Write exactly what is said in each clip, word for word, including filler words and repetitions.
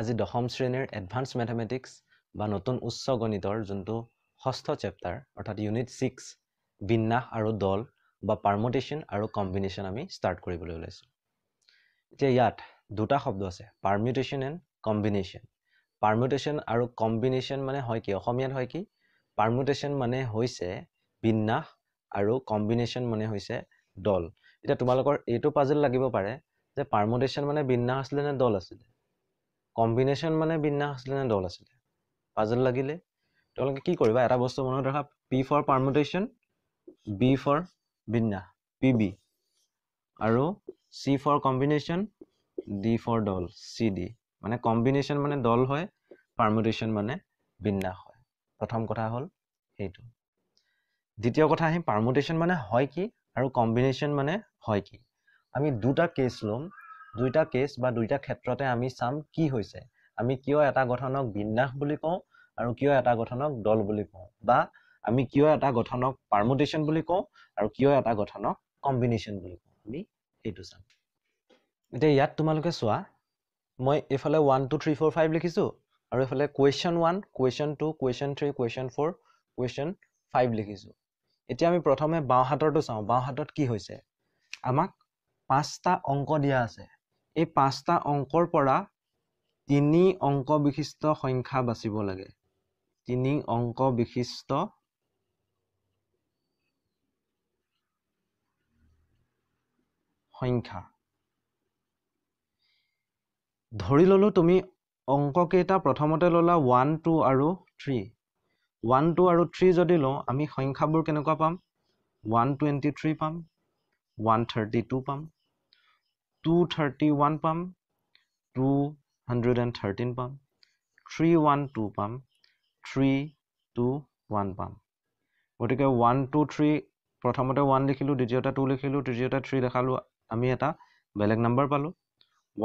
আজি দশম শ্ৰেণীৰ এডভান্স ম্যাথমেটিক্স বা নতুন উচ্চ গণিতৰ যোনটো ষষ্ঠ চেপ্টাৰ অৰ্থাৎ ইউনিট six বিন্যাস আৰু দল বা পাৰমুটেশন আৰু কম্বিনেশন আমি স্টাৰ্ট কৰিবলৈ ওলাইছো। এতিয়া ইয়াত দুটা শব্দ আছে, পাৰমুটেশন এণ্ড কম্বিনেশন। পাৰমুটেশন আৰু কম্বিনেশন মানে হয় কি, অসমীয়াত হয় কি, পাৰমুটেশন মানে হৈছে বিন্যাস আৰু কম্বিনেশন মানে হৈছে দল। এতিয়া তোমালোকৰ এটো পাজল লাগিব পাৰে যে পাৰমুটেশন মানে বিন্যাস আছিল নে দল আছিল, কম্বিনেশন মানে বিন্যাস আছিল নে দল আছিল। পাজল লাগিলে তোমলোকে কি কৰিবা, এটা বস্তু মনত ৰাখা, P for permutation, B for বিন্যাস P B, আৰু C for combination, D for দল C D। মানে কম্বিনেশন মানে দল হয়, পাৰমুটেশন মানে বিন্যাস হয়। প্ৰথম কথা হল এইটো। দ্বিতীয় কথা আহিম পাৰমুটেশন মানে হয় কি আৰু কম্বিনেশন মানে হয় কি। আমি দুটা কেস লম, দুইটা কেস বা দুইটা ক্ষেত্রতে আমি সাম কি হইছে, আমি কিয় এটা গঠনক বিন্যাস বুলি কও আৰু কিয় এটা গঠনক দল বুলি কও, বা আমি কিয় এটা গঠনক পাৰমুটেশন বুলি কও আৰু কিয় এটা গঠনক কম্বিনেশন বুলি কও, আমি এইটো সাম। এতিয়া ইয়াত তোমালোকে সোয়া মই এফালে one two three four five লিখিছো আৰু এফালে question one, question two, question three, question four, question five লিখিছো। এতিয়া আমি প্ৰথমে বাও হাতৰটো চাও, বাও হাতত কি হৈছে। আমাক পাঁচটা অংক দিয়া আছে, এই পাঁচটা অংকৰ পৰা তিনি অংক বিশিষ্ট সংখ্যা বাচিব লাগে, তিনি অংক বিশিষ্ট সংখ্যা। ধৰি ললো তুমি অংক কেইটা প্ৰথমতে ললা one two আৰু three, one two আৰু three যদি লও আমি সংখ্যাবোৰ কেনেকুৱা পাম, one twenty-three পাম, one thirty-two পাম, two thirty-one পাম, two thirteen পাম, three twelve পাম, three twenty-one পাম। গতিকে one two three প্ৰথমতে one লিখিলো, দ্বিতীয়টা two লিখিলো, তৃতীয়টা three দেখালো, আমি এটা বেলেগ নাম্বাৰ পালো।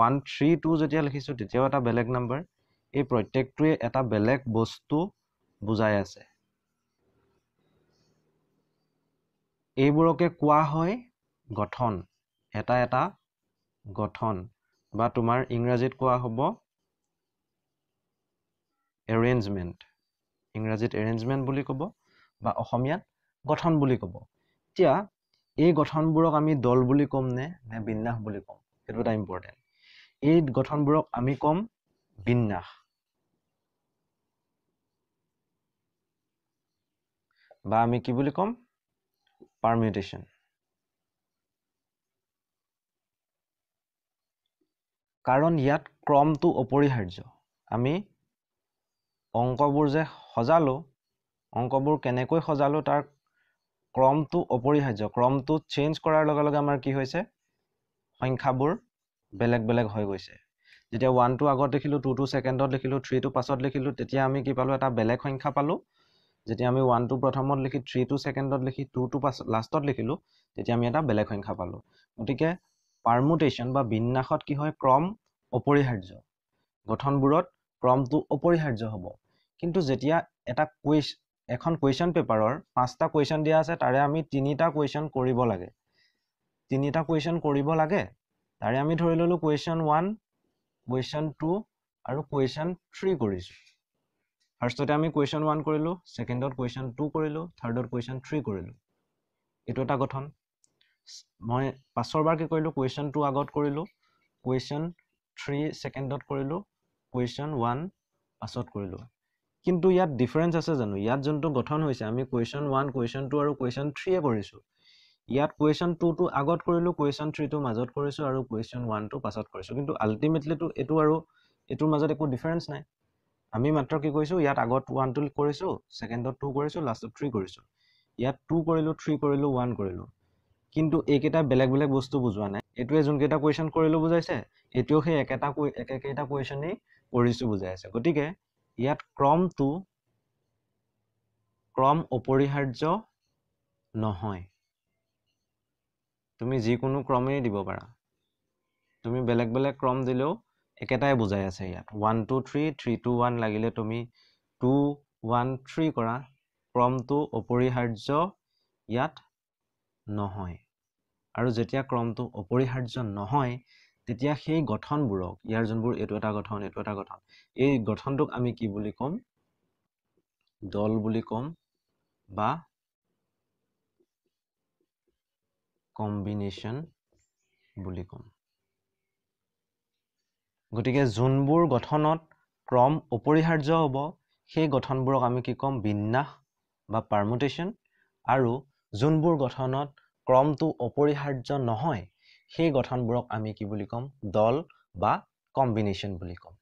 one three two যেতিয়া লিখিছো তেতিয়াও এটা বেলেগ নাম্বাৰ। এই প্ৰত্যেকটোৱে এটা বেলেগ বস্তু বুজাই আছে। এইবোৰকে কোৱা হয় গঠন, এটা এটা গঠন, বা তোমাৰ ইংৰাজীত কোৱা হ'ব এৰেঞ্জমেন্ট, ইংৰাজীত এৰেঞ্জমেন্ট বুলি ক'ব বা অসমীয়াত গঠন বুলি ক'ব। এতিয়া এই গঠনবোৰক আমি দল বুলি ক'ম নে নে বিন্যাস বুলি ক'ম, সেইটো এটা ইম্পৰ্টেণ্ট। এই গঠনবোৰক আমি ক'ম বিন্যাস। বা আমি কি বুলি কম, পাৰমিউটেশন। কাৰণ ইয়াত ক্ৰমটো অপৰিহাৰ্য। আমি অঙ্কবোৰ যে সজালো, অঙ্কবোৰ কেনেকৈ সজালো তাৰ ক্ৰমটো অপৰিহাৰ্য। ক্ৰমটো চেঞ্জ কৰাৰ লগে লগে আমাৰ কি হৈছে, সংখ্যাবোৰ বেলেগ বেলেগ হৈ গৈছে। যেতিয়া one two আগত দেখিলো, two two সেকেন্ডত দেখিলো, three two পাছত দেখিলো, তেতিয়া আমি কি পালো, এটা বেলেগ সংখ্যা পালো। যেতিয়া আমি one two প্ৰথমত লিখি three two সেকেন্ডত লিখি two two পাছ লাষ্টত লিখিলো, তেতিয়া আমি এটা বেলেগ সংখ্যা পালো। গতিকে পাৰমুটেশন বা বিন্যাসত কি হয়, ক্ৰম অপৰিহাৰ্য। গঠনবোৰত ক্ৰমটো অপৰিহাৰ্য হ'ব। কিন্তু যেতিয়া এটা কুইজ, এখন কোয়েশ্চন পেপাৰৰ পাঁচটা কোয়েশ্চন দিয়া আছে, তাৰে আমি তিনিটা কোয়েশ্চন কৰিব লাগে, তিনিটা কোয়েশ্চন কৰিব লাগে। তাৰে আমি ধৰি ললো কোয়েশ্চন one, কোয়েশ্চন two আৰু কোয়েশ্চন three কৰিছো। ফাৰ্স্টতে আমি কোয়েশ্চন one কৰিলো, সেকেন্ডত কোয়েশ্চন two কৰিলো, থাৰ্ডত কোয়েশ্চন three কৰিলো। এটো এটা গঠন। মই পাছৰ বাৰ কি কৰিলো, কোয়েশ্চন two আগত কৰিলো, কোয়েশ্চন three সেকেন্ডত কৰিলো, কোয়েশ্চন one পাছত কৰিলো। কিন্তু ইয়াত ডিফারেন্স আছে জানো, ইয়াত যোনটো গঠন হৈছে আমি কোয়েশ্চন one, কোয়েশ্চন two আৰু কোয়েশ্চন three এ কৰিছো। ইয়াত কোয়েশ্চন two টো আগত কৰিলো, কোয়েশ্চন three টো মাজত কৰিছো আৰু কোয়েশ্চন one টো পাছত কৰিছো। কিন্তু আলটিমেটলি তো এটো আৰু এটোৰ মাজত একো ডিফাৰেন্স নাই। আমি মাত্ৰ কি কৈছো, ইয়াত আগত one টু কৰিছো, সেকেন্ডত two কৰিছো, লাষ্টত three কৰিছো। ইয়াত two কৰিলো, three কৰিলো, one কৰিলো। কিন্তু এইকেটা বেলেগ বেলেগ বস্তু বুজোৱা নাই। এটোৱে যোনকেটা কোয়েশ্চন কৰিলো বুজাইছে, এটোও সেই একেটা একেকেটা কোয়েশ্চনই কৰিছো বুজাইছে। গতিকে ইয়াত ক্ৰমটো ক্ৰম অপৰিহাৰ্য নহয়। তুমি যিকোনো ক্ৰমেই দিব পাৰা, তুমি বেলেগ বেলেগ ক্রম দিলেও একেটাই বুজাই আছে। ইয়াত one two three, three two one লাগিলে তুমি two one three কৰা। ক্ৰমটো অপৰিহাৰ্য ইয়াত নহয়। আৰু যেতিয়া ক্ৰমটো অপৰিহাৰ্য নহয় তেতিয়া সেই গঠনবোৰক ইয়াৰ জনবোৰ এটো এটা গঠন এটো এটা গঠন এই গঠনটোক আমি কি বুলি কম দল বুলি কম বা কম্বিনেশন বুলি কম গটিকে জনবোৰ গঠনত ক্ৰম অপৰিহাৰ্য হ'ব সেই গঠনবোৰক আমি কি কম বিন্যাস বা পাৰমুটেশন আৰু জনবোৰ গঠনত ক্ৰমটো অপৰিহাৰ্য নহয় সেই গঠনবোৰক আমি কি বুলি কম দল বা কম্বিনেশন বুলি কম